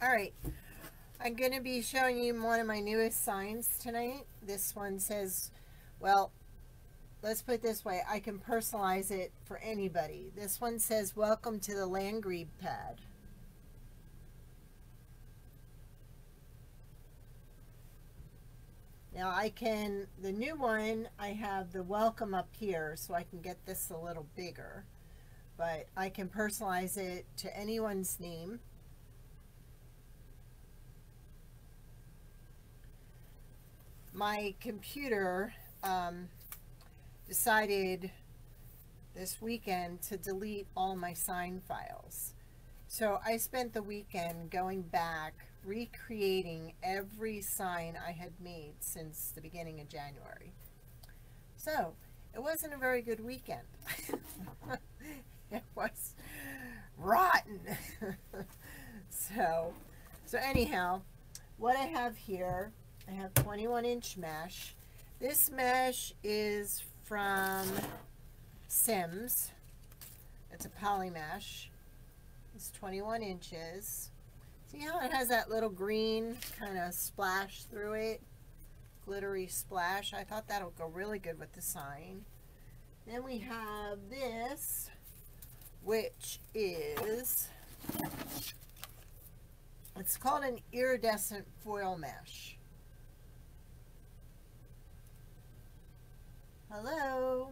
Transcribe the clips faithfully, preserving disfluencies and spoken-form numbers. All right, I'm going to be showing you one of my newest signs tonight. This one says, well, let's put it this way. I can personalize it for anybody. This one says, welcome to the Landgrebe pad. Now I can, the new one, I have the welcome up here, so I can get this a little bigger, but I can personalize it to anyone's name. My computer um, decided this weekend to delete all my sign files. So I spent the weekend going back, recreating every sign I had made since the beginning of January. So it wasn't a very good weekend. It was rotten. so, so anyhow, what I have here, I have twenty-one inch mesh. This mesh is from Sims. It's a poly mesh. It's twenty-one inches. See how it has that little green kind of splash through it? Glittery splash. I thought that'll go really good with the sign. Then we have this, which is, it's called an iridescent foil mesh. Hello.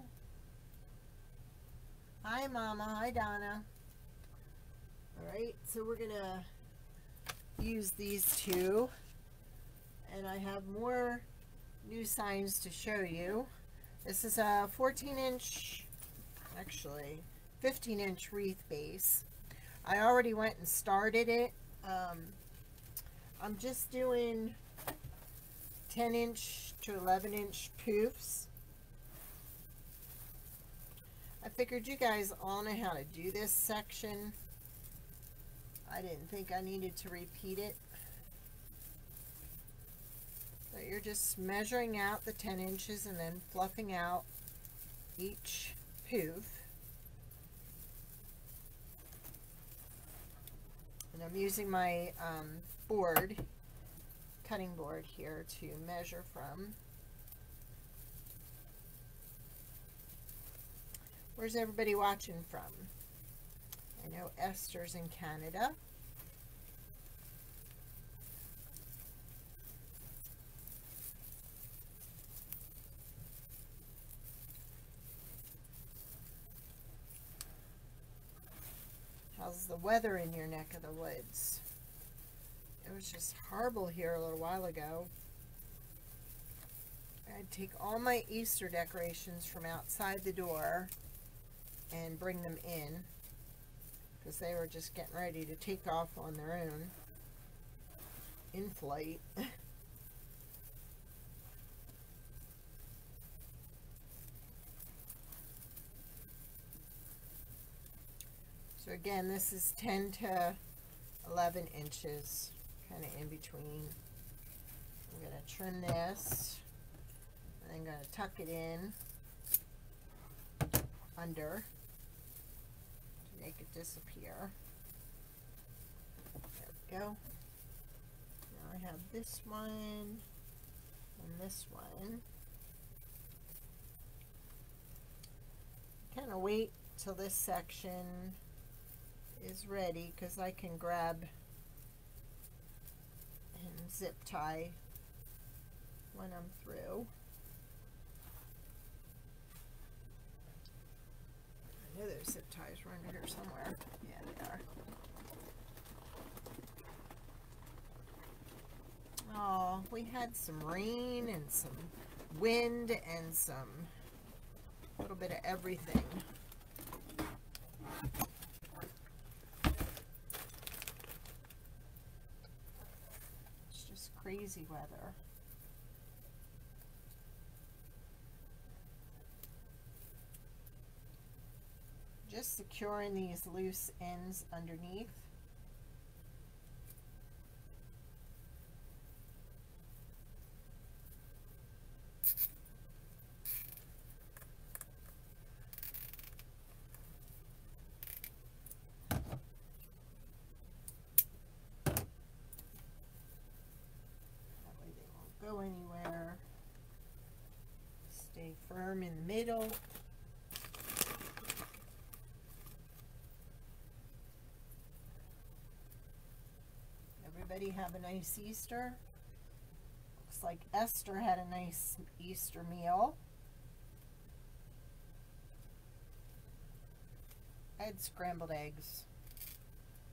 Hi, Mama. Hi, Donna. All right, so we're gonna use these two, and I have more new signs to show you. This is a fourteen inch, actually fifteen inch wreath base. I already went and started it. Um, I'm just doing ten inch to eleven inch poofs. I figured you guys all know how to do this section. I didn't think I needed to repeat it. But you're just measuring out the ten inches and then fluffing out each poof. And I'm using my um, board, cutting board here to measure from. Where's everybody watching from? I know Esther's in Canada. How's the weather in your neck of the woods? It was just horrible here a little while ago. I'd take all my Easter decorations from outside the door and bring them in, because they were just getting ready to take off on their own in flight. So again, this is ten to eleven inches, kind of in between. I'm going to trim this, and I'm going to tuck it in under. Make it disappear. There we go. Now I have this one and this one. Kind of wait till this section is ready, because I can grab and zip tie when I'm through. I know those zip ties were under here somewhere. Yeah, they are. Oh, we had some rain and some wind and some little bit of everything. It's just crazy weather. Just securing these loose ends underneath. worm in the middle. Everybody have a nice Easter. Looks like Esther had a nice Easter meal. I had scrambled eggs.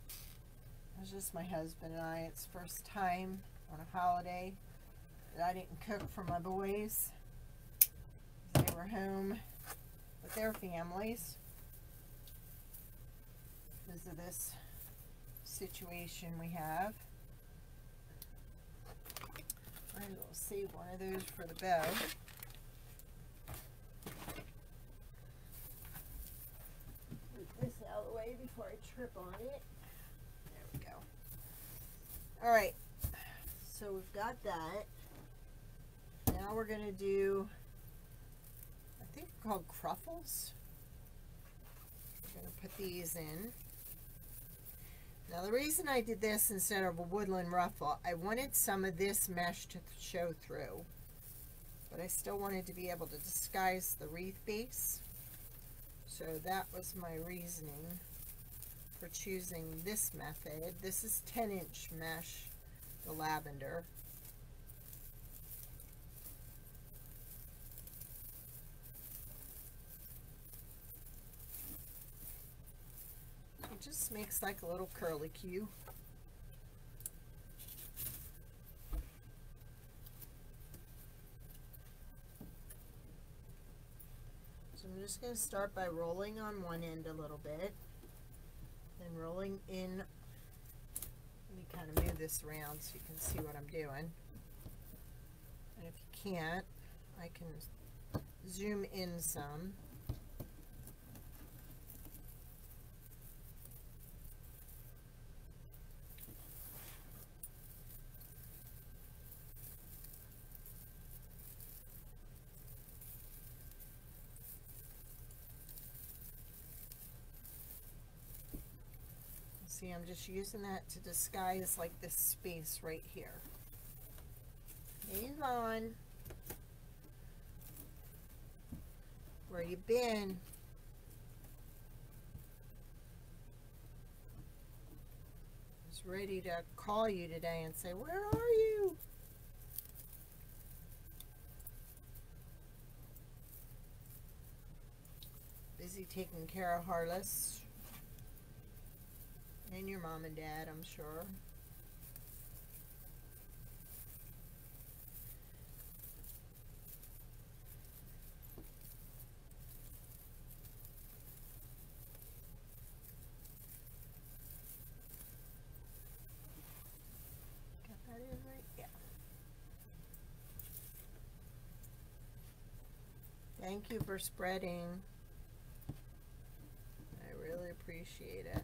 It was just my husband and I. It's the first time on a holiday that I didn't cook for my boys. They were home with their families because of this situation we have. Might as well save one of those for the bow. Put this out of the way before I trip on it. There we go. Alright, so we've got that. Now we're going to do, I think they're called cruffles. We're going to put these in. Now the reason I did this instead of a woodland ruffle, I wanted some of this mesh to show through, but I still wanted to be able to disguise the wreath base. So that was my reasoning for choosing this method. This is ten inch mesh, the lavender. It just makes like a little curlicue. So I'm just going to start by rolling on one end a little bit, then rolling in. Let me kind of move this around so you can see what I'm doing. And if you can't, I can zoom in some. See, I'm just using that to disguise like this space right here. Move on. Where you been? I was ready to call you today and say, where are you? Busy taking care of Harless. And your mom and dad, I'm sure. Got that in right? Yeah. Thank you for spreading. I really appreciate it.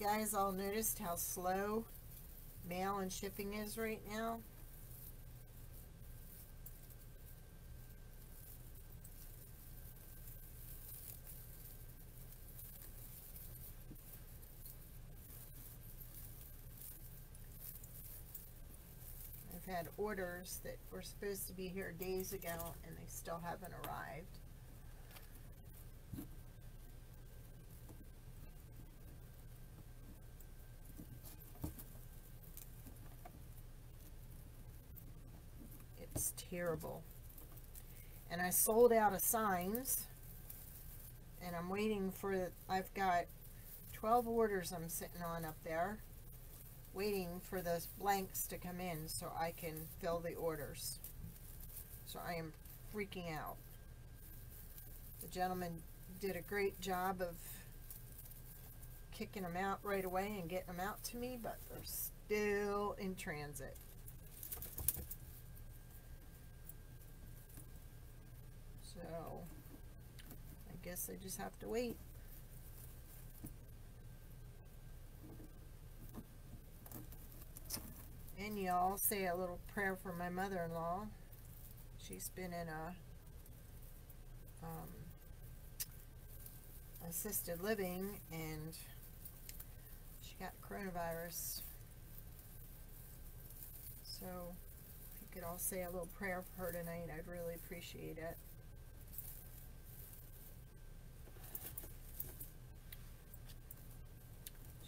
You guys all noticed how slow mail and shipping is right now? I've had orders that were supposed to be here days ago and they still haven't arrived. Terrible. And I sold out of signs and I'm waiting for, I've got twelve orders I'm sitting on up there waiting for those blanks to come in so I can fill the orders. So I am freaking out. The gentleman did a great job of kicking them out right away and getting them out to me, but they're still in transit. So, I guess I just have to wait. And y'all say a little prayer for my mother-in-law. She's been in a um, assisted living and she got coronavirus. So if you could all say a little prayer for her tonight, I'd really appreciate it.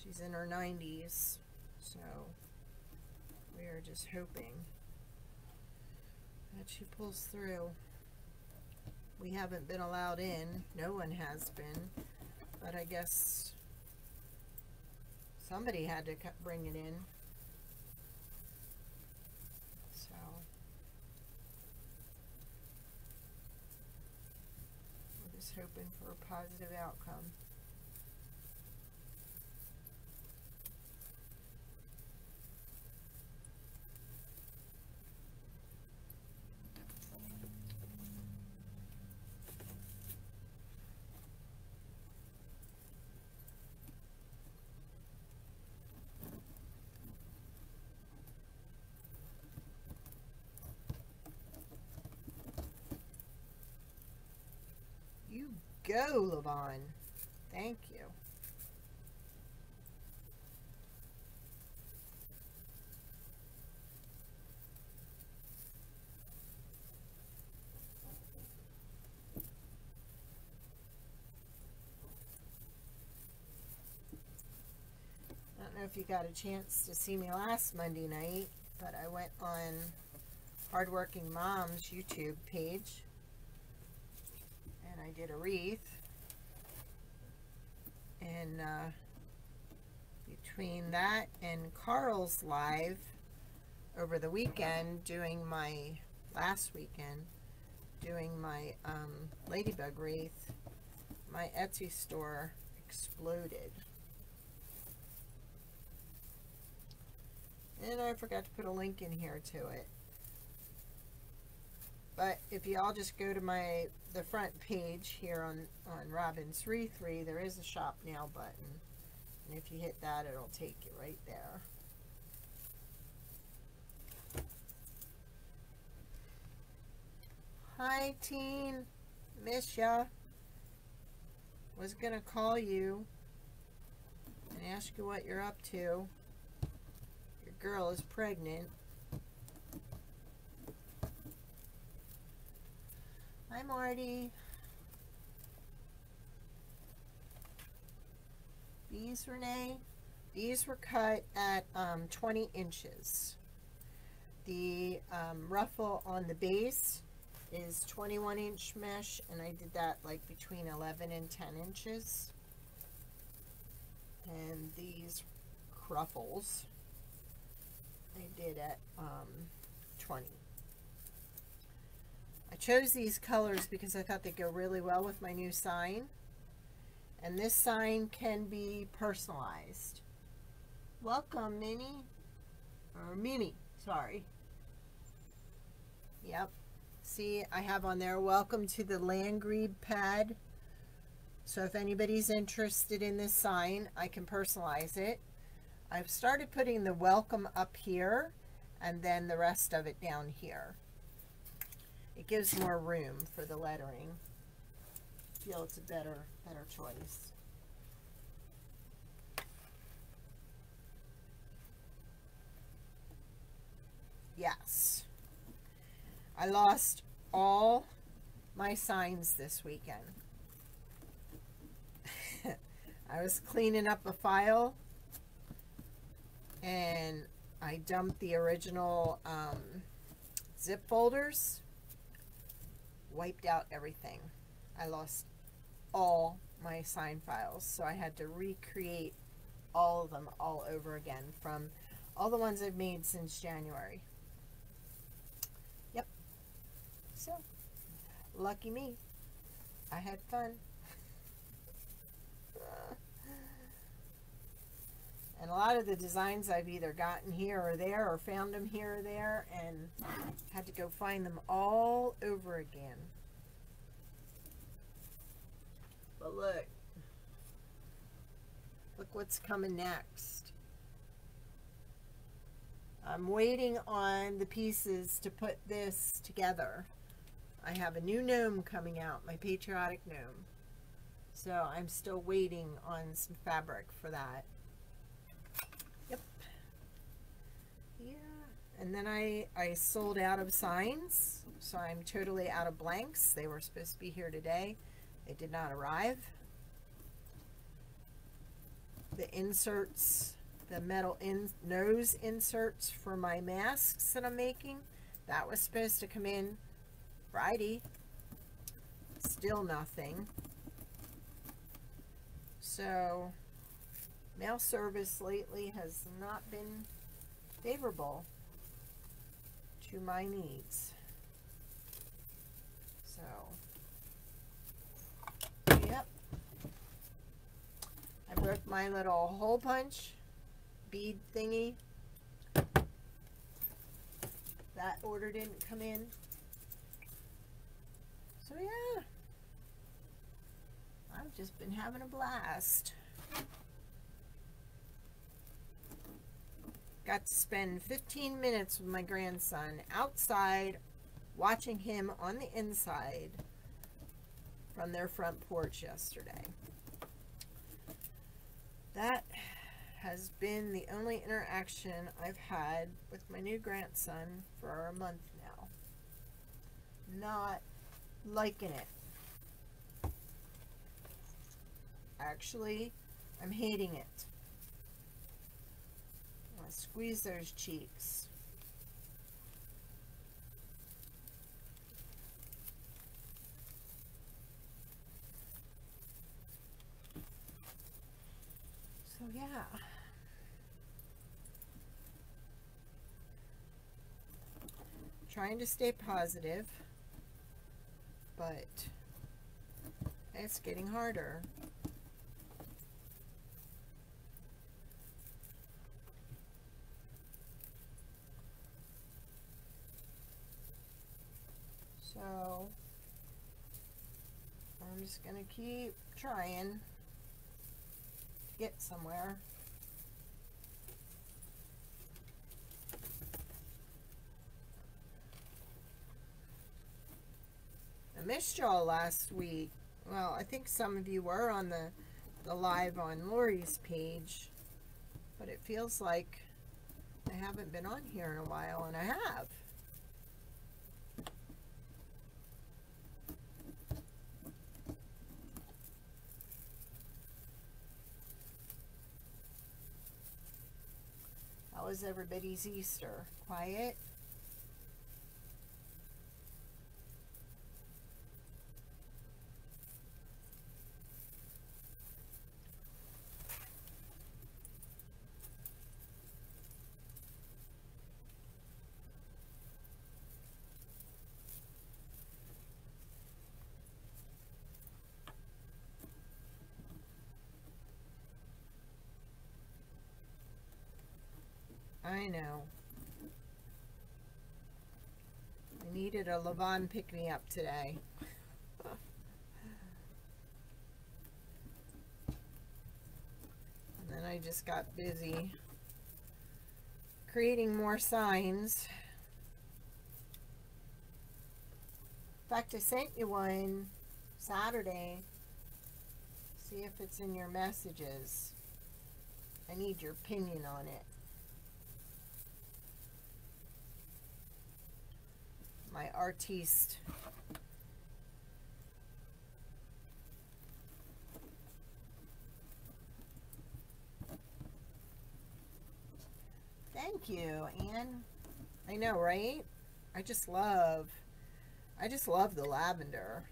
She's in her nineties, so we are just hoping that she pulls through. We haven't been allowed in. No one has been. But I guess somebody had to bring it in. So we're just hoping for a positive outcome. Go, Levon. Thank you. I don't know if you got a chance to see me last Monday night, but I went on Hardworking Mom's YouTube page. I did a wreath, and uh, between that and Carl's Live over the weekend, doing my last weekend doing my um, ladybug wreath, my Etsy store exploded, and I forgot to put a link in here to it. But if you all just go to my the front page here on, on Robin three three, there is a shop now button. And if you hit that, it'll take you right there. Hi, teen. Miss ya. Was gonna call you and ask you what you're up to. Your girl is pregnant. Hi, Marty. These, Renee, these were cut at um, twenty inches. The um, ruffle on the base is twenty-one inch mesh, and I did that like between eleven and ten inches. And these ruffles I did at um, twenty. I chose these colors because I thought they'd go really well with my new sign. And this sign can be personalized. Welcome, Minnie. Or Minnie, sorry. Yep. See, I have on there, welcome to the Landgrebe pad. So if anybody's interested in this sign, I can personalize it. I've started putting the welcome up here and then the rest of it down here. It gives more room for the lettering. I feel it's a better, better choice. Yes. I lost all my signs this weekend. I was cleaning up a file and I dumped the original um, zip folders. Wiped out everything. I lost all my sign files, so I had to recreate all of them all over again from all the ones I've made since January. Yep. So, lucky me. I had fun. And a lot of the designs I've either gotten here or there or found them here or there, and had to go find them all over again. But look, look what's coming next. I'm waiting on the pieces to put this together. I have a new gnome coming out, my patriotic gnome. So I'm still waiting on some fabric for that. And then I, I sold out of signs, so I'm totally out of blanks. They were supposed to be here today. They did not arrive. The inserts, the metal in, nose inserts for my masks that I'm making, that was supposed to come in Friday. Still nothing. So mail service lately has not been favorable to my needs. So, yep. I broke my little hole punch bead thingy. That order didn't come in. So yeah, I've just been having a blast. Got to spend fifteen minutes with my grandson outside, watching him on the inside from their front porch yesterday. That has been the only interaction I've had with my new grandson for a month now. Not liking it. Actually, I'm hating it. Squeeze those cheeks. So yeah. Trying to stay positive, but it's getting harder. So I'm just going to keep trying to get somewhere. I missed y'all last week. Well, I think some of you were on the, the live on Lori's page, but it feels like I haven't been on here in a while, and I have. Was everybody's Easter? Quiet? I know. I needed a Levon pick-me-up today. And then I just got busy creating more signs. In fact, I sent you one Saturday. See if it's in your messages. I need your opinion on it. My artiste. Thank you, Anne. I know, right? I just love, I just love the lavender.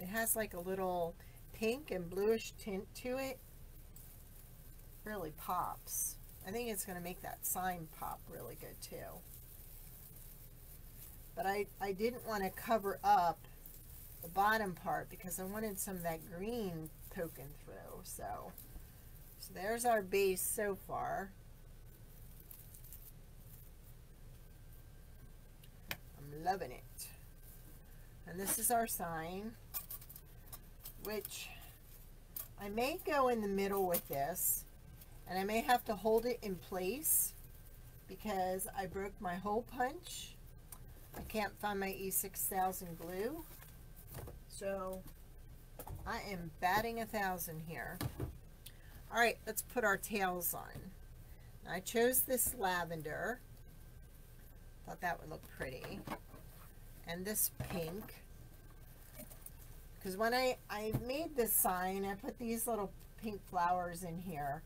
It has like a little pink and bluish tint to it. Really pops. I think it's going to make that sign pop really good too. But I, I didn't want to cover up the bottom part because I wanted some of that green poking through. So, so there's our base so far. I'm loving it. And this is our sign, which I may go in the middle with this. And I may have to hold it in place because I broke my hole punch. I can't find my E six thousand glue, so I am batting a thousand here. All right, let's put our tails on. I chose this lavender. Thought that would look pretty. And this pink. Because when I, I made this sign, I put these little pink flowers in here.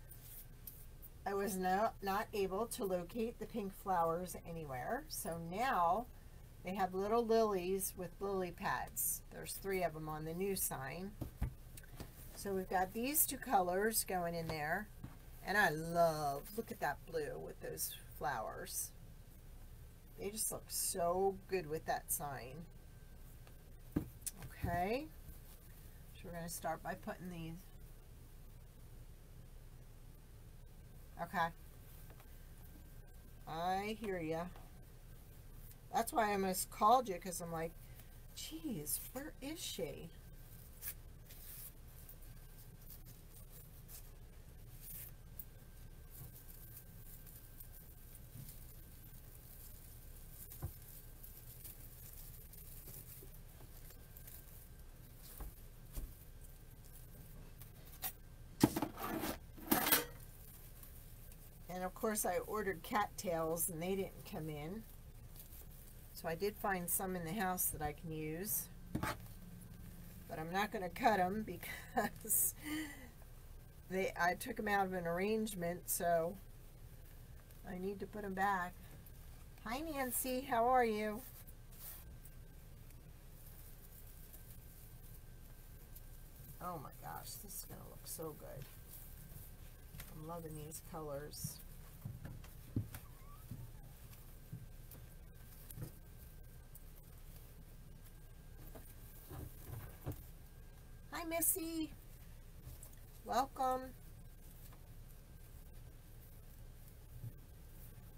I was not, not able to locate the pink flowers anywhere. So now they have little lilies with lily pads. There's three of them on the new sign. So we've got these two colors going in there. And I love, look at that blue with those flowers. They just look so good with that sign. Okay. So we're going to start by putting these. Okay. I hear ya. That's why I almost called you, because I'm like, geez, where is she? And of course I ordered cattails and they didn't come in. So I did find some in the house that I can use. But I'm not going to cut them because they I took them out of an arrangement. So I need to put them back. Hi Nancy, how are you? Oh my gosh, this is going to look so good. I'm loving these colors. Hi, Missy. Welcome.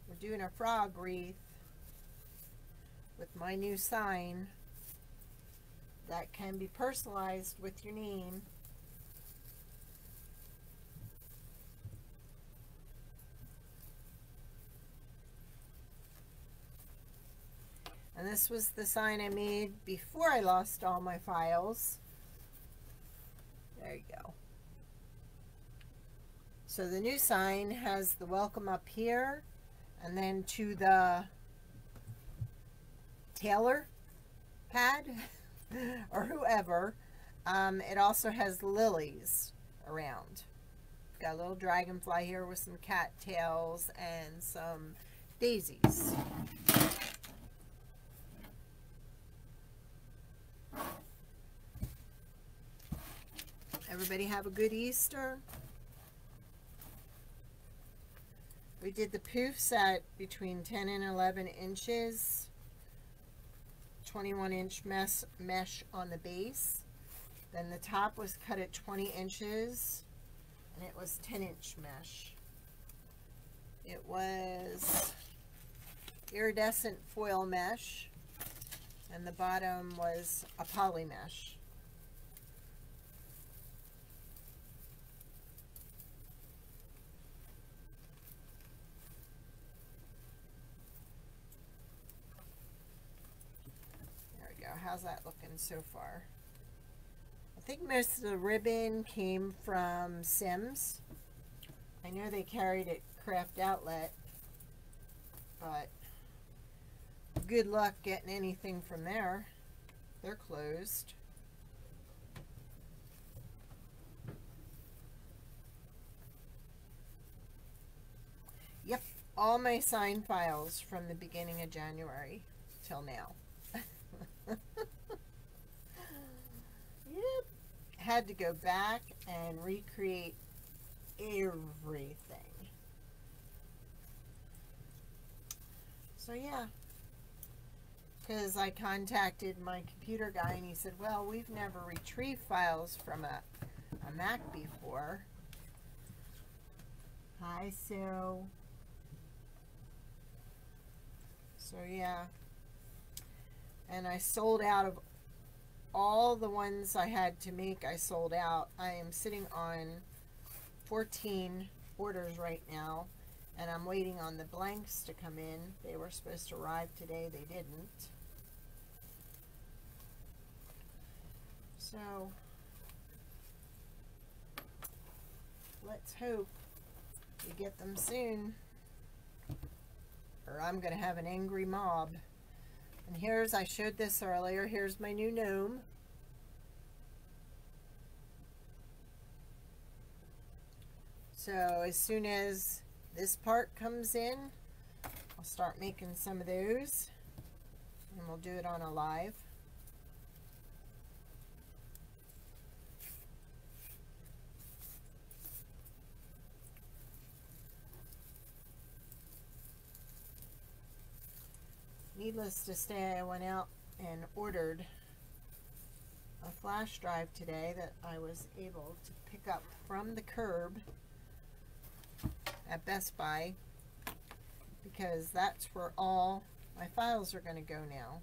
We're doing a frog wreath with my new sign that can be personalized with your name. And this was the sign I made before I lost all my files. There you go. So the new sign has the welcome up here and then to the Taylor pad or whoever. Um, it also has lilies around. Got a little dragonfly here with some cattails and some daisies. Everybody have a good Easter. We did the poofs at between ten and eleven inches. twenty-one inch mesh, mesh on the base. Then the top was cut at twenty inches. And it was ten inch mesh. It was iridescent foil mesh. And the bottom was a poly mesh. How's that looking so far? I think most of the ribbon came from Sims. I know they carried it at Craft Outlet, but good luck getting anything from there. They're closed. Yep, all my sign files from the beginning of January till now. Yep. Had to go back and recreate everything. So yeah, because I contacted my computer guy and he said, well, we've never retrieved files from a, a Mac before. Hi Sue. So yeah. And I sold out of all the ones I had to make. I sold out. I am sitting on fourteen orders right now. And I'm waiting on the blanks to come in. They were supposed to arrive today. They didn't. So, let's hope we get them soon. or I'm going to have an angry mob. And here's, I showed this earlier, here's my new gnome. So as soon as this part comes in, I'll start making some of those, and we'll do it on a live. Needless to say, I went out and ordered a flash drive today that I was able to pick up from the curb at Best Buy, because that's where all my files are going to go now,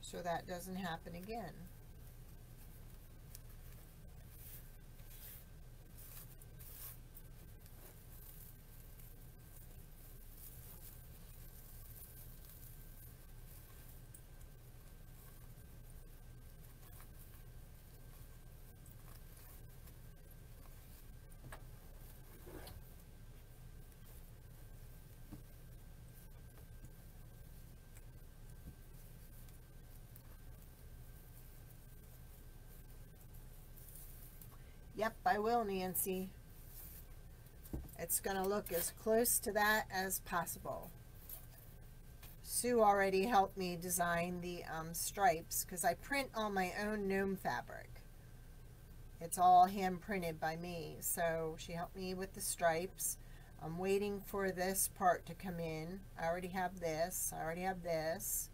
so that doesn't happen again. Yep, I will, Nancy. It's going to look as close to that as possible. Sue already helped me design the um, stripes, because I print all my own gnome fabric. It's all hand printed by me, so she helped me with the stripes. I'm waiting for this part to come in. I already have this. I already have this.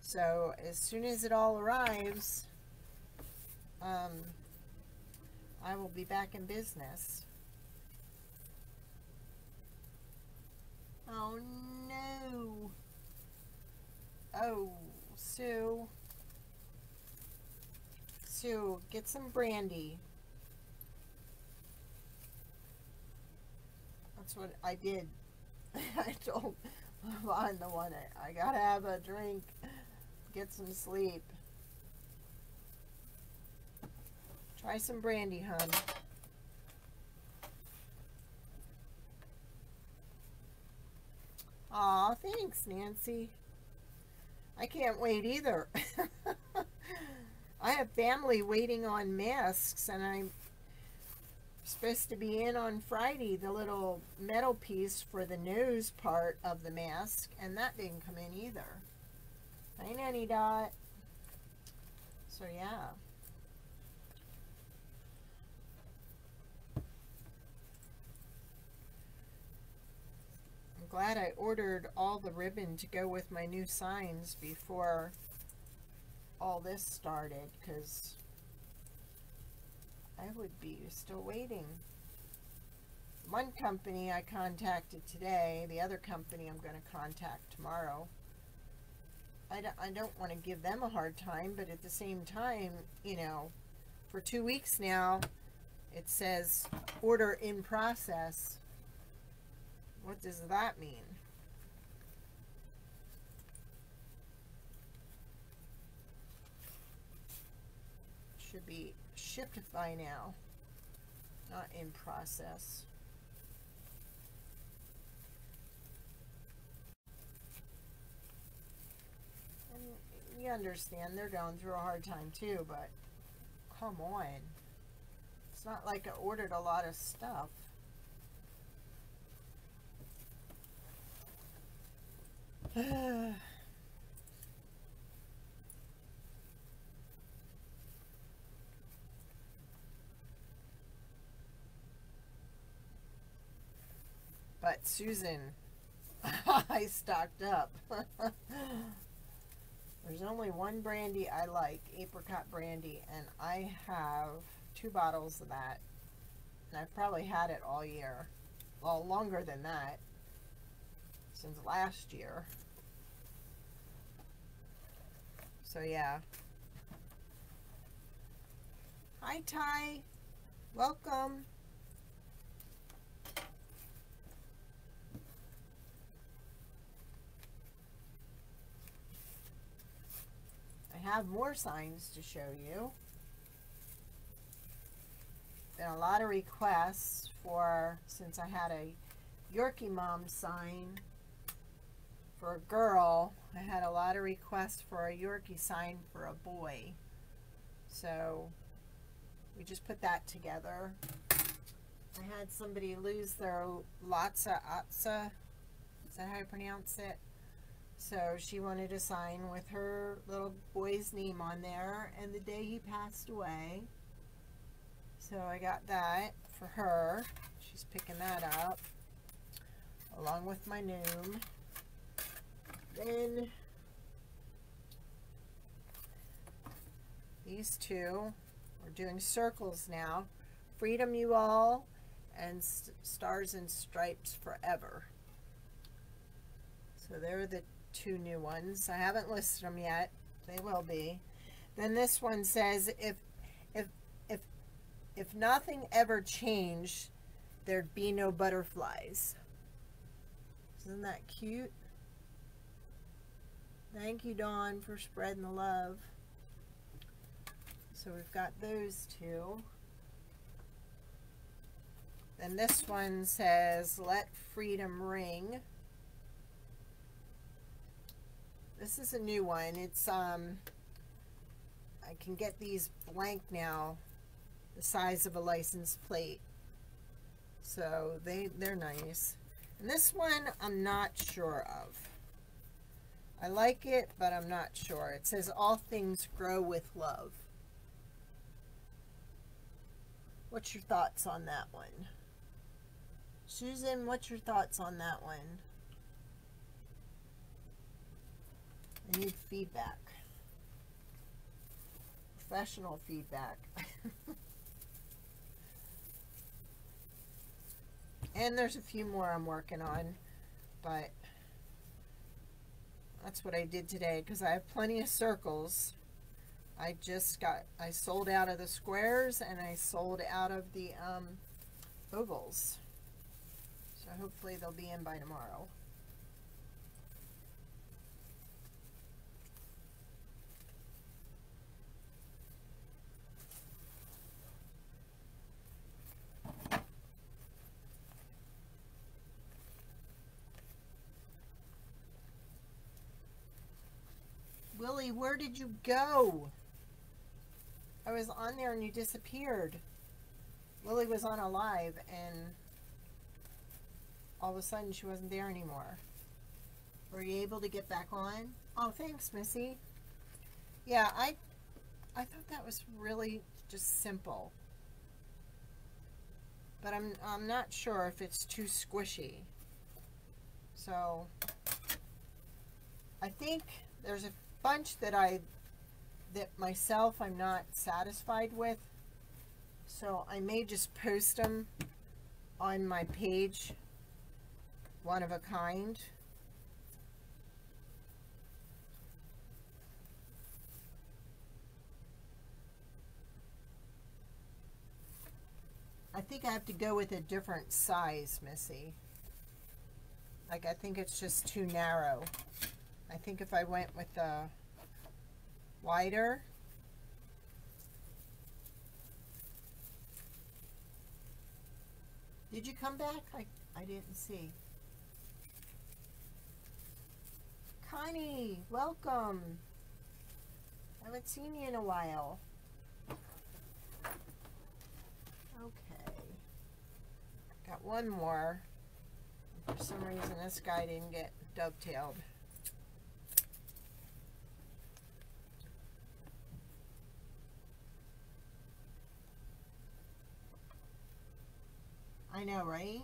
So as soon as it all arrives, um, I will be back in business. Oh no. Oh, Sue. Sue, get some brandy. That's what I did. I told Levon the one, I, I gotta have a drink, get some sleep. Try some brandy, hon. Aw, thanks, Nancy. I can't wait either. I have family waiting on masks, and I'm supposed to be in on Friday, the little metal piece for the nose part of the mask, and that didn't come in either. Hi, Nanny Dot. So, yeah. Glad I ordered all the ribbon to go with my new signs before all this started, because I would be still waiting. One company I contacted today, the other company I'm going to contact tomorrow. I don't, I don't want to give them a hard time, but at the same time, you know, for two weeks now, it says order in process. What does that mean? Should be shipped by now, not in process. And you understand they're going through a hard time too, but come on. It's not like I ordered a lot of stuff. But Susan, I stocked up. There's only one brandy I like, apricot brandy, and I have two bottles of that. And I've probably had it all year. Well, longer than that, since last year. So yeah. Hi Ty, welcome. I have more signs to show you. Been a lot of requests for, since I had a Yorkie Mom sign for a girl. I had a lot of requests for a Yorkie sign for a boy. So we just put that together. I had somebody lose their Lhasa Apso. Is that how you pronounce it? So she wanted a sign with her little boy's name on there and the day he passed away. So I got that for her. She's picking that up along with my noom. Then these two, we're doing circles now. Freedom you all and Stars and Stripes Forever. So they're the two new ones. I haven't listed them yet. They will be. Then this one says, if if if if nothing ever changed, there'd be no butterflies. Isn't that cute? Thank you, Dawn, for spreading the love. So we've got those two. Then this one says, Let Freedom Ring. This is a new one. It's, um, I can get these blank now, the size of a license plate. So they, they're nice. And this one, I'm not sure of. I like it, but I'm not sure. It says, All Things Grow with Love. What's your thoughts on that one? Susan, what's your thoughts on that one? I need feedback. Professional feedback. And there's a few more I'm working on, but that's what I did today because I have plenty of circles. I just got, I sold out of the squares and I sold out of the um, ovals. So hopefully they'll be in by tomorrow. Willie, where did you go? I was on there and you disappeared. Willie was on a live and all of a sudden she wasn't there anymore. Were you able to get back on? Oh, thanks, Missy. Yeah, I, I thought that was really just simple. But I'm, I'm not sure if it's too squishy. So, I think there's a bunch that I that myself I'm not satisfied with, so I may just post them on my page, one of a kind. I think I have to go with a different size, Missy. Like I think it's just too narrow. I think if I went with the wider, did you come back? I, I didn't see. Connie, welcome. I haven't seen you in a while. Okay. Got one more. For some reason, this guy didn't get dovetailed. I know, right?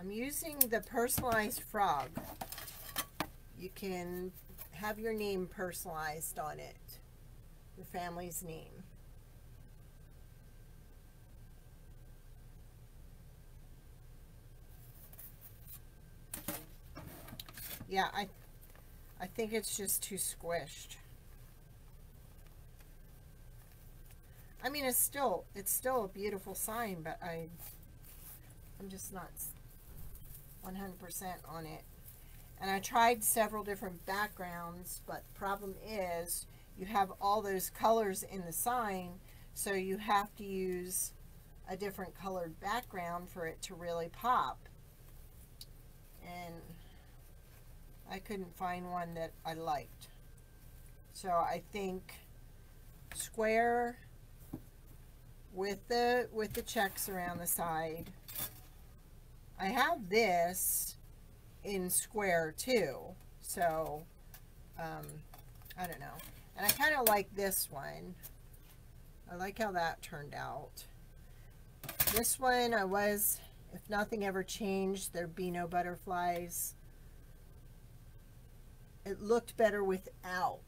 I'm using the personalized frog. You can have your name personalized on it, your family's name. Yeah, I, I think it's just too squished. I mean, it's still, it's still a beautiful sign, but I, I'm just not one hundred percent on it. And I tried several different backgrounds, but the problem is you have all those colors in the sign, so you have to use a different colored background for it to really pop. and I couldn't find one that I liked. So I think square with the with the checks around the side. I have this in square too, so um, I don't know. And I kind of like this one. I like how that turned out. This one I was, if nothing ever changed, there'd be no butterflies. It looked better without.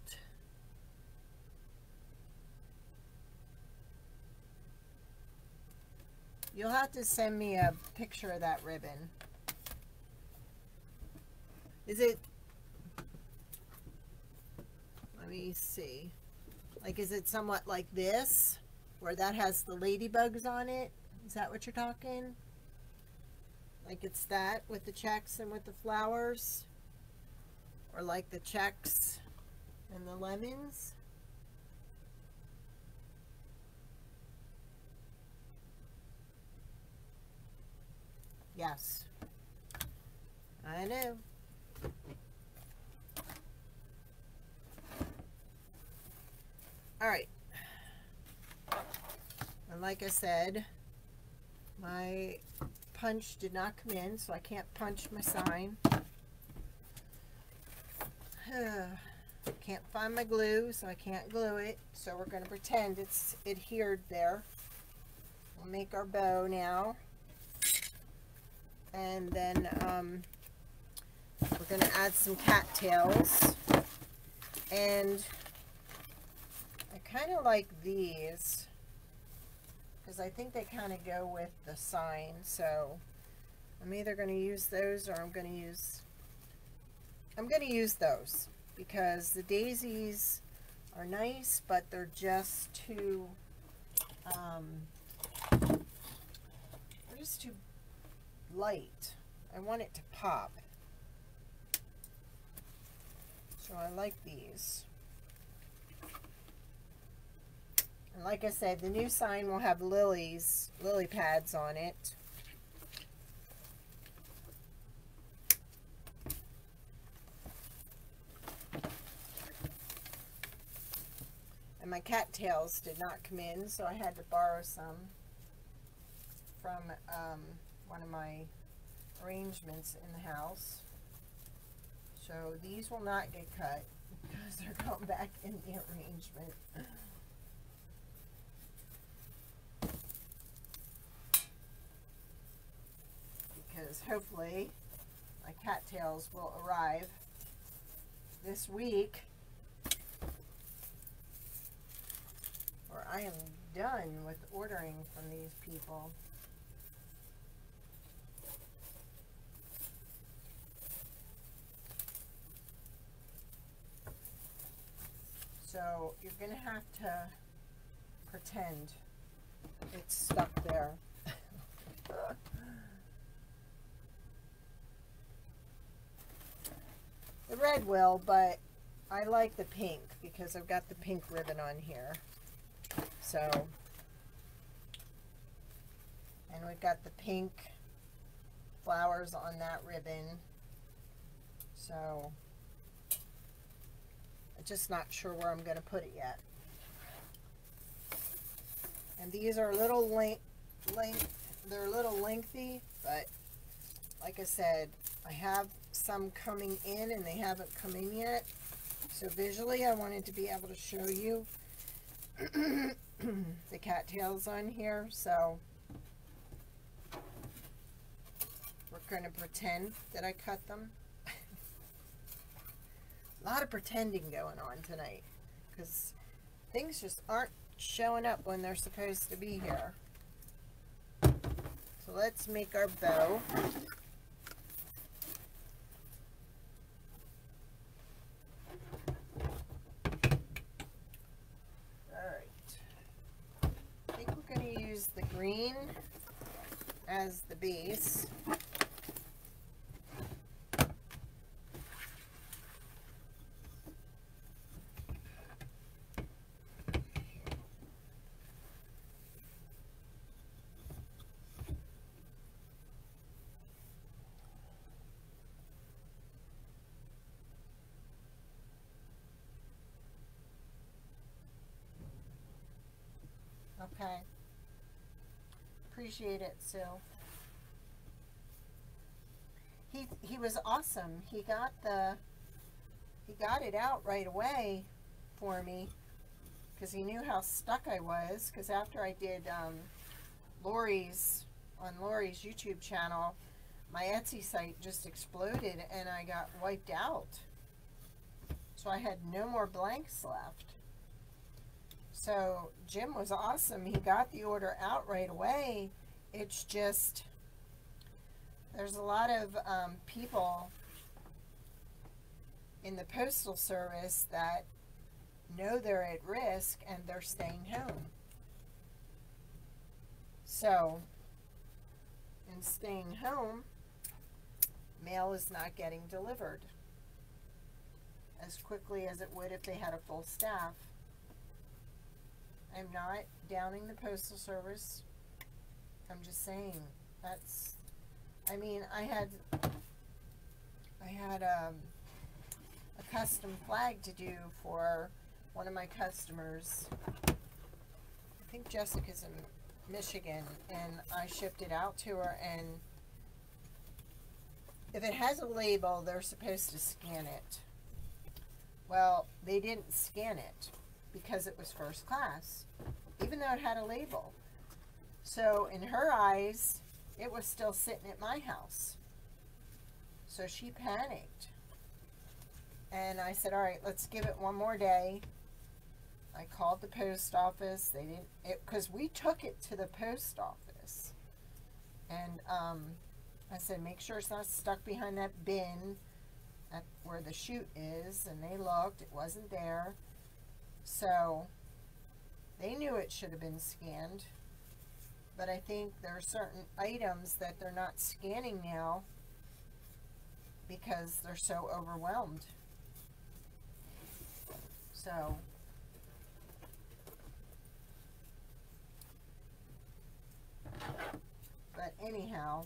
You'll have to send me a picture of that ribbon. Is it, let me see, like is it somewhat like this, where that has the ladybugs on it? Is that what you're talking? Like it's that with the checks and with the flowers? Or like the checks and the lemons? Yes, I know. All right, and like I said, my punch did not come in, so I can't punch my sign. Can't find my glue, so I can't glue it. So we're going to pretend it's adhered there. We'll make our bow now. And then um, we're going to add some cattails. And I kind of like these because I think they kind of go with the sign. So I'm either going to use those or I'm going to use, I'm going to use those because the daisies are nice, but they're just too, um, they're just too light. I want it to pop. So I like these. And like I said, the new sign will have lilies, lily pads on it. And my cattails did not come in, so I had to borrow some from um, one of my arrangements in the house. So these will not get cut because they're going back in the arrangement. Because hopefully my cattails will arrive this week or I am done with ordering from these people. So you're going to have to pretend it's stuck there. The red will, but I like the pink because I've got the pink ribbon on here. So, and we've got the pink flowers on that ribbon. So just not sure where I'm going to put it yet. And these are a little length, length, they're a little lengthy, but like I said, I have some coming in and they haven't come in yet. So visually I wanted to be able to show you the cattails on here. So we're going to pretend that I cut them. A lot of pretending going on tonight because things just aren't showing up when they're supposed to be here. So let's make our bow. Alright. I think we're going to use the green as the base. appreciate it, Sue. He, he was awesome. He got the, he got it out right away for me because he knew how stuck I was. Because after I did um, Lori's, on Lori's YouTube channel, my Etsy site just exploded and I got wiped out. So I had no more blanks left. So Jim was awesome. He got the order out right away. It's just, there's a lot of um, people in the postal service that know they're at risk and they're staying home. So, and staying home, mail is not getting delivered as quickly as it would if they had a full staff. I'm not downing the postal service. I'm just saying that's, I mean, I had, I had um, a custom flag to do for one of my customers. I think Jessica's in Michigan, and I shipped it out to her, and if it has a label, they're supposed to scan it. Well, they didn't scan it because it was first class, even though it had a label. So in her eyes, it was still sitting at my house. So she panicked. And I said, all right, let's give it one more day. I called the post office. They didn't, it, 'cause we took it to the post office. And um, I said, make sure it's not stuck behind that bin at where the chute is. And they looked, it wasn't there. So they knew it should have been scanned, but I think there are certain items that they're not scanning now because they're so overwhelmed. So but anyhow,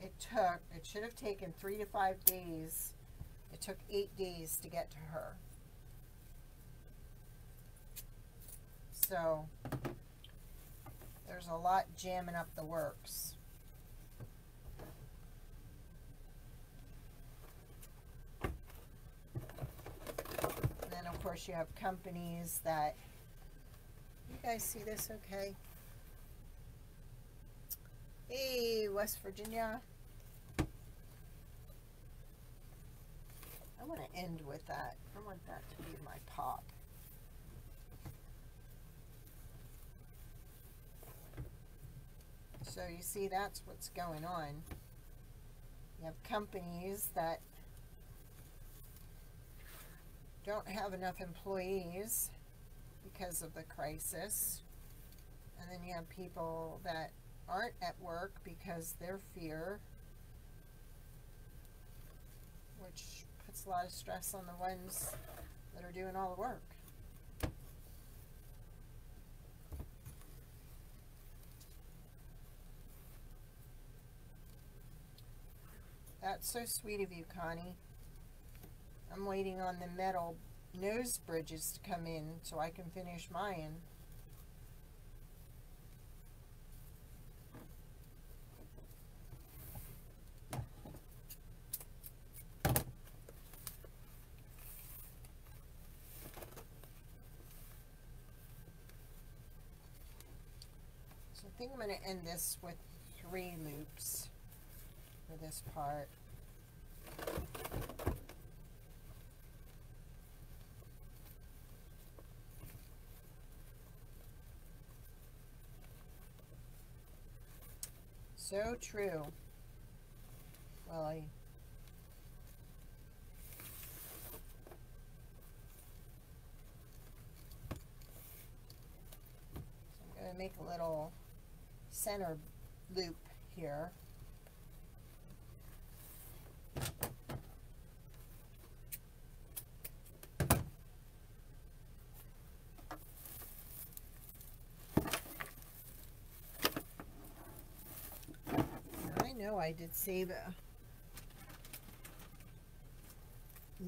it took, it should have taken three to five days. It took eight days to get to her. So there's a lot jamming up the works. And then of course you have companies that, you guys see this okay? Hey, West Virginia. I want to end with that. I want that to be my pop. So you see, that's what's going on. You have companies that don't have enough employees because of the crisis. And then you have people that aren't at work because they're fear, which puts a lot of stress on the ones that are doing all the work. That's so sweet of you, Connie. I'm waiting on the metal nose bridges to come in so I can finish mine. So I think I'm going to end this with three loops for this part. So true, Willie. So I'm going to make a little center loop here. No, I did save a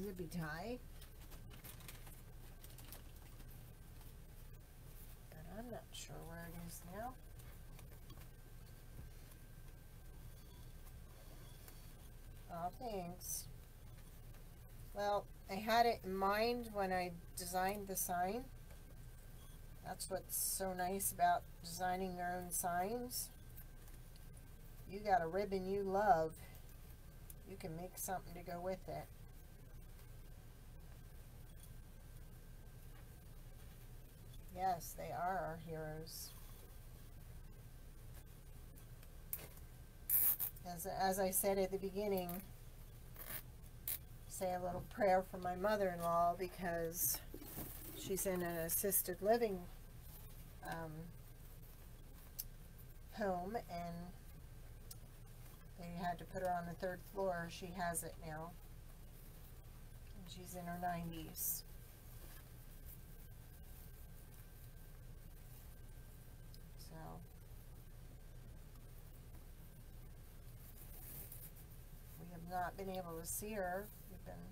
zippy tie, but I'm not sure where it is now. all things. Well, I had it in mind when I designed the sign. That's what's so nice about designing your own signs. You got a ribbon you love, you can make something to go with it. Yes, they are our heroes. As, as I said at the beginning, say a little prayer for my mother-in-law, because she's in an assisted living um, home, and they had to put her on the third floor. She has it now, and she's in her nineties. So we have not been able to see her. We've been,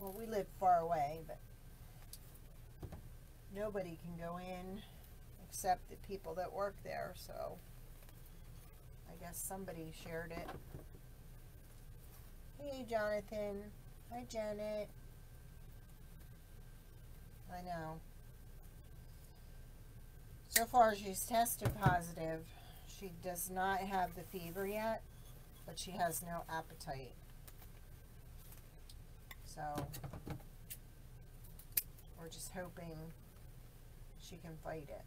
well, we live far away, but nobody can go in except the people that work there, so I guess somebody shared it. Hey, Jonathan. Hi, Janet. I know. So far, she's tested positive. She does not have the fever yet, but she has no appetite. So we're just hoping she can fight it.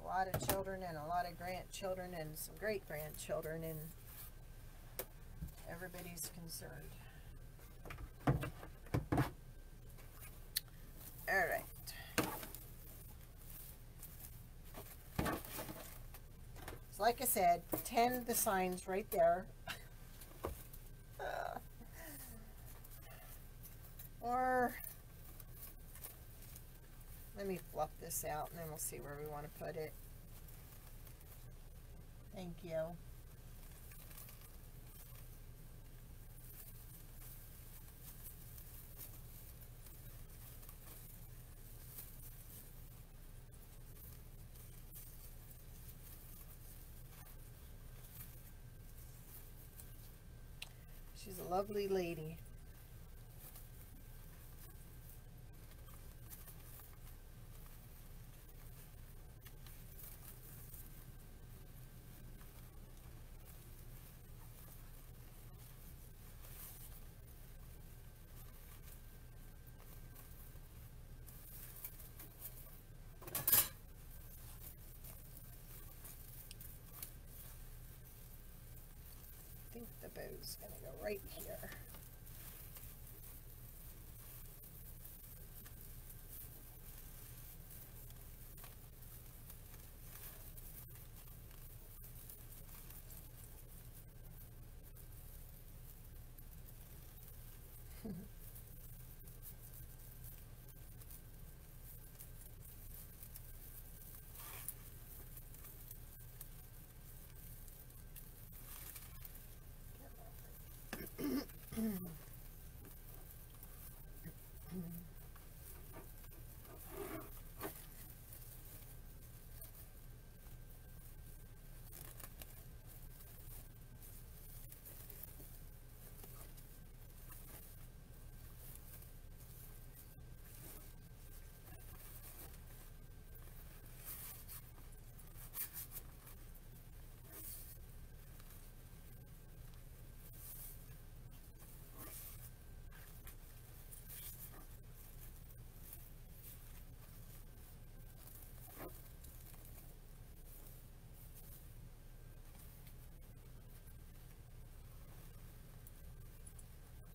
A lot of children and a lot of grandchildren and some great-grandchildren, and everybody's concerned. All right. So like I said, pretend the sign's right there. uh, or... Let me fluff this out, and then we'll see where we want to put it. Thank you. She's a lovely lady. The bow's gonna go right here.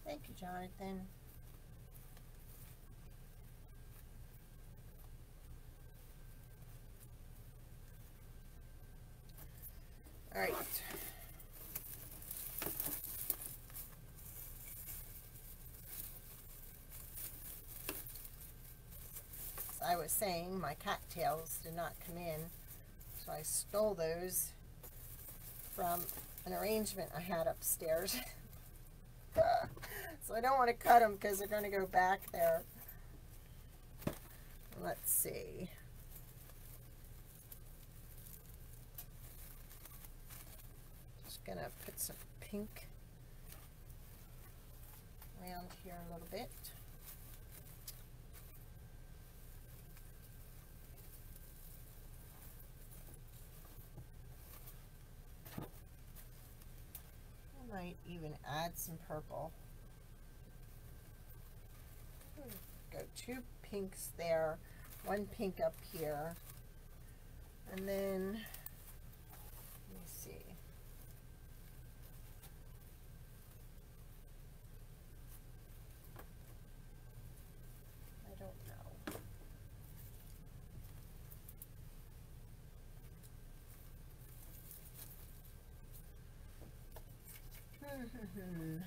Thank you, Jonathan. All right. As I was saying, my cocktails did not come in, so I stole those from an arrangement I had upstairs. So I don't want to cut them because they're going to go back there. Let's see. Just going to put some pink around here a little bit. I might even add some purple. Go two pinks there, one pink up here, and then let me see. I don't know. Hmm.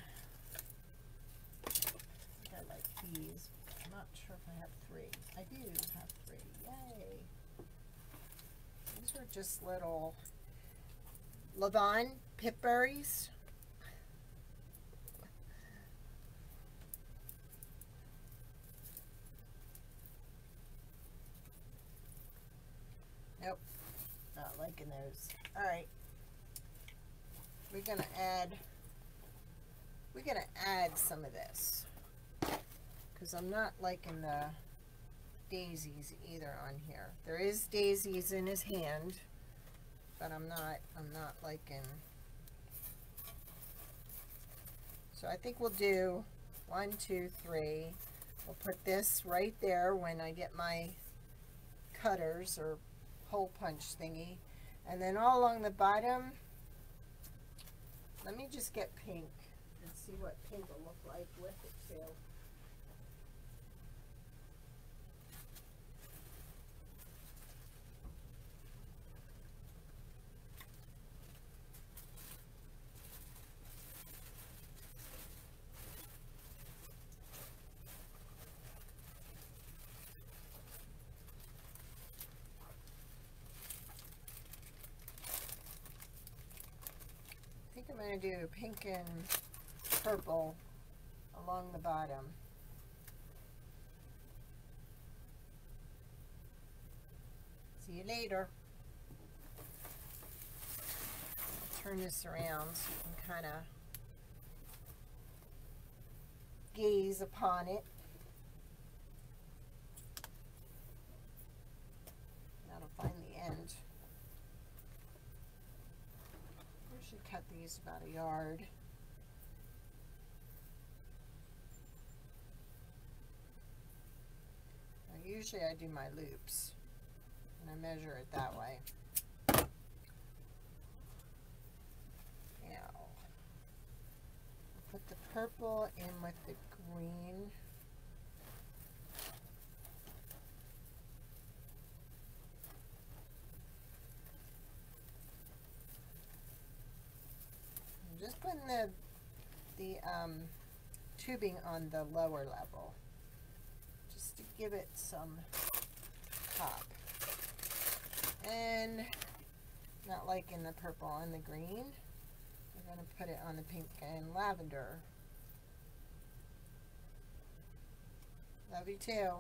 I like these. I'm not sure if I have three. I do have three. Yay. These are just little Lavan pip berries. Nope. Not liking those. Alright. We're gonna add we're gonna add some of this. Because I'm not liking the daisies either on here. There is daisies in his hand, but I'm not, I'm not liking. So I think we'll do one, two, three. We'll put this right there when I get my cutters or hole punch thingy. And then all along the bottom, let me just get pink and see what pink will look like with it too. I'm going to do pink and purple along the bottom. See you later. I'll turn this around so you can kind of gaze upon it. That'll find the end. Should cut these about a yard. Now usually I do my loops and I measure it that way. Now put the purple in with the green. Just putting the, the um, tubing on the lower level, just to give it some pop. And not liking the purple and the green, I'm going to put it on the pink and lavender. Love you too.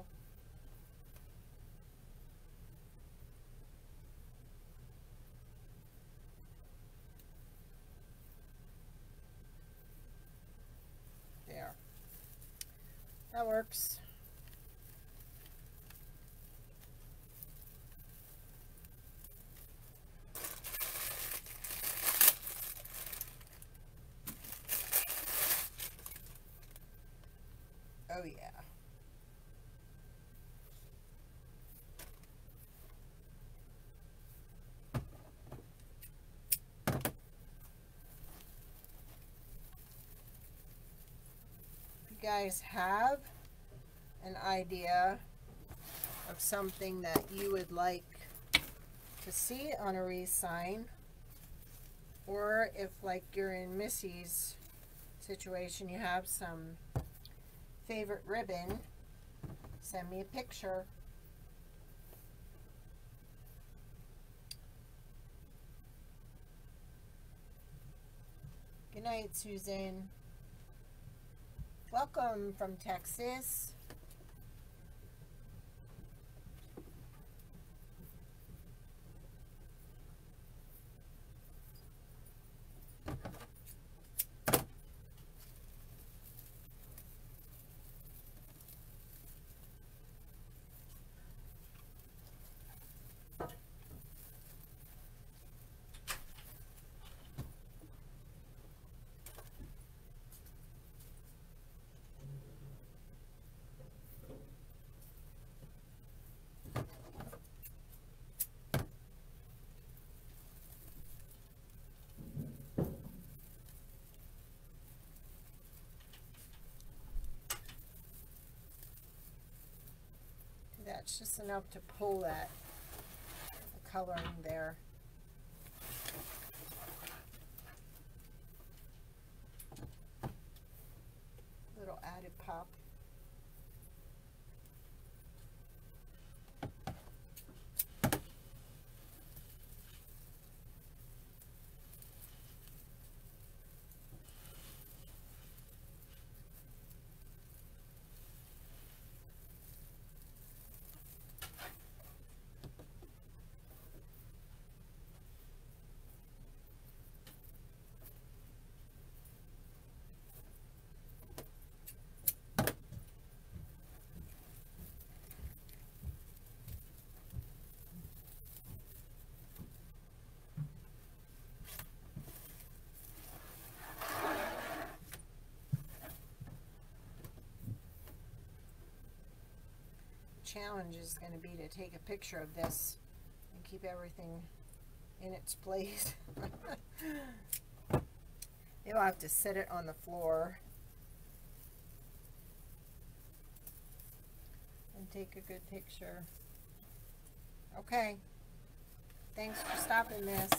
That works. Oh, yeah. Guys have an idea of something that you would like to see on a re-sign, or if like you're in Missy's situation, you have some favorite ribbon, send me a picture. Good night, Suzanne. Welcome from Texas. That's just enough to pull that the coloring there. Little added pop. Challenge is going to be to take a picture of this and keep everything in its place. You'll have to set it on the floor and take a good picture. Okay, thanks for stopping this.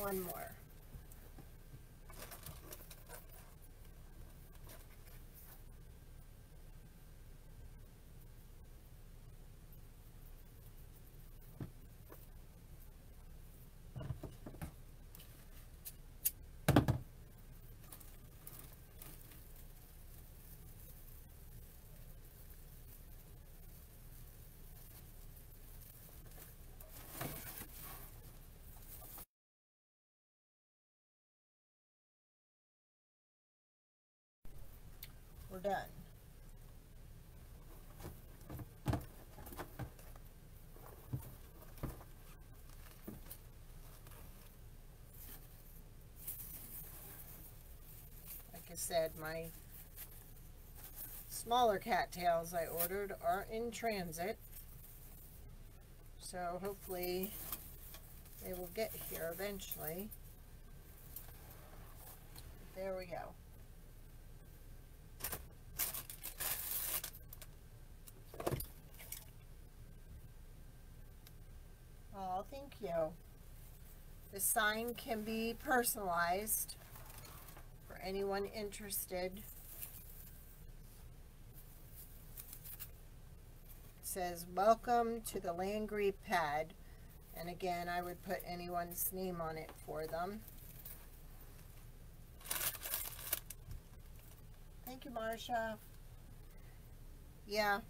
One more. We're done. Like I said, my smaller cattails I ordered are in transit, so hopefully they will get here eventually. There we go. Oh, thank you. The sign can be personalized for anyone interested. It says, welcome to the Landgrebe pad. And again, I would put anyone's name on it for them. Thank you, Marsha. Yeah.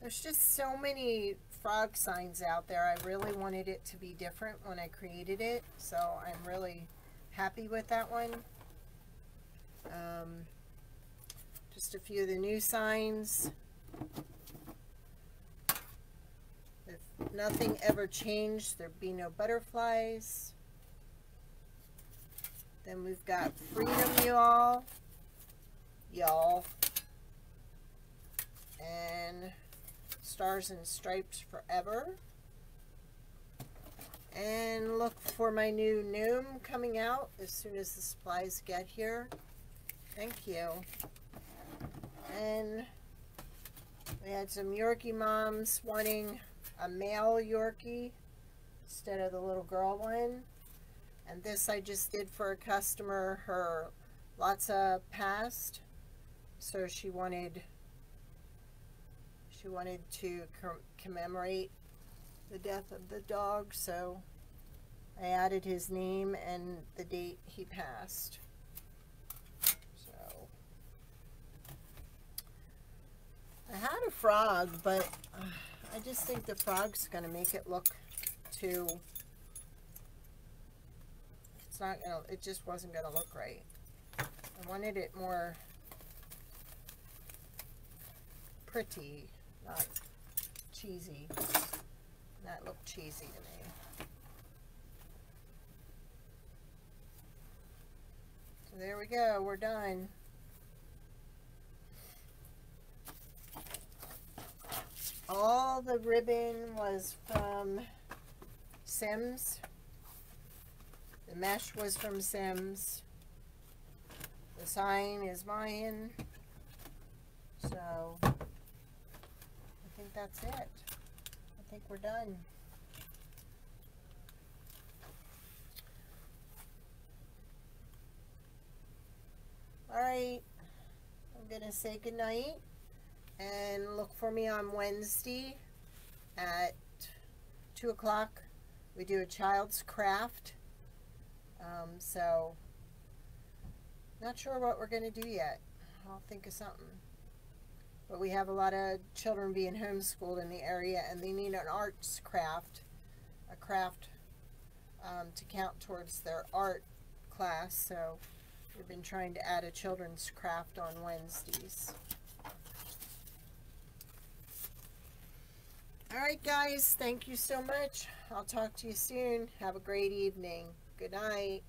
There's just so many frog signs out there. I really wanted it to be different when I created it, so I'm really happy with that one. Um, just a few of the new signs. Nothing ever changed. There'd be no butterflies. Then we've got freedom, y'all. Y'all. And stars and stripes forever. And look for my new Noom coming out as soon as the supplies get here. Thank you. And we had some Yorkie moms wanting a male Yorkie instead of the little girl one. And this I just did for a customer. Her Lotsa passed, so she wanted she wanted to com commemorate the death of the dog, so I added his name and the date he passed. So I had a frog, but uh, I just think the frog's gonna make it look too, it's not gonna, it just wasn't gonna look right. I wanted it more pretty, not cheesy. That looked cheesy to me. So there we go, we're done. All the ribbon was from Sims. The mesh was from Sims. The sign is mine. So, I think that's it. I think we're done. Alright, I'm gonna say goodnight and look for me on Wednesday at two o'clock. We do a child's craft. Um, so, not sure what we're gonna do yet. I'll think of something. But we have a lot of children being homeschooled in the area, and they need an arts craft, a craft um, to count towards their art class. So we've been trying to add a children's craft on Wednesdays. All right, guys, thank you so much. I'll talk to you soon. Have a great evening. Good night.